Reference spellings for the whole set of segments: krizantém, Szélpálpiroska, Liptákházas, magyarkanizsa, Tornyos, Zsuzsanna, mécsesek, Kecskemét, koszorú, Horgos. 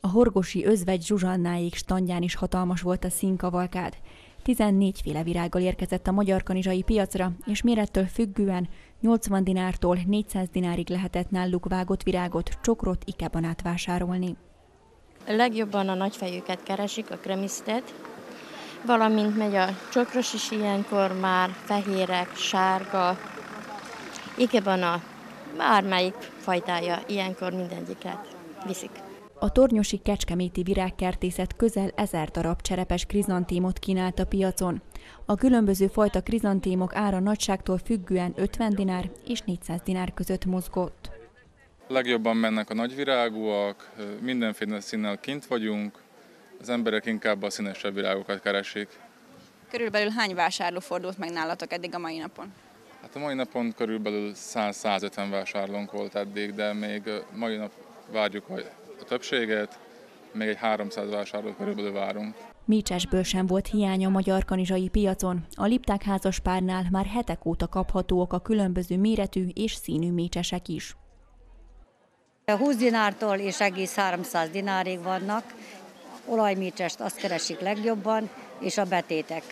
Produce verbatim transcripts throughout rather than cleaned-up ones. A horgosi özvegy Zsuzsannáék standján is hatalmas volt a színkavalkád. tizennégy féle virággal érkezett a magyarkanizsai piacra, és mérettől függően nyolcvan dinártól négyszáz dinárig lehetett náluk vágott virágot, csokrot, ikebonát vásárolni. Legjobban a nagyfejüket keresik, a kremisztet, valamint megy a csokros is ilyenkor már, fehérek, sárga, ikebona, bármelyik fajtája ilyenkor mindegyiket viszik. A tornyosi kecskeméti virágkertészet közel ezer darab cserepes krizantémot kínált a piacon. A különböző fajta krizantémok ára nagyságtól függően ötven dinár és négyszáz dinár között mozgott. Legjobban mennek a nagyvirágúak, mindenféle színnel kint vagyunk, az emberek inkább a színesebb virágokat keresik. Körülbelül hány vásárló fordult meg nálatok eddig a mai napon? Hát a mai napon körülbelül száz-százötven vásárlónk volt eddig, de még mai nap várjuk a többséget, még egy háromszáz vásárlót körülbelül várunk. Mécsesből sem volt hiány a magyarkanizsai piacon. A Liptákházas párnál már hetek óta kaphatóak a különböző méretű és színű mécsesek is. húsz dinártól és egész háromszáz dinárig vannak. Olajmécsest azt keresik legjobban, és a betétek.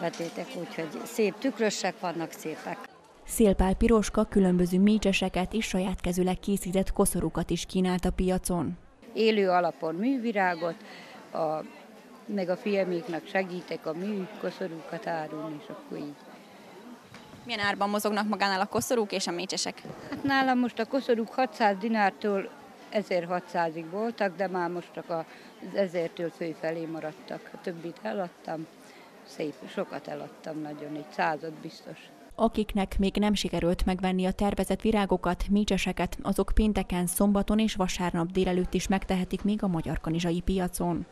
Betétek úgyhogy szép tükrösek vannak, szépek. Szélpálpiroska különböző mécseseket és saját kezüleg készített koszorúkat is kínált a piacon. Élő alapon művirágot, a, meg a fiaméknak segítek a mű koszorúkat árulni, és akkor így. Milyen árban mozognak magánál a koszorúk és a mécsesek? Hát nálam most a koszorúk hatszáz dinártól ezerhatszázig voltak, de már most csak az ezertől fölfelé maradtak. A többit eladtam, szép, sokat eladtam, nagyon, egy század biztos. Akiknek még nem sikerült megvenni a tervezett virágokat, mécseseket, azok pénteken, szombaton és vasárnap délelőtt is megtehetik még a magyarkanizsai piacon.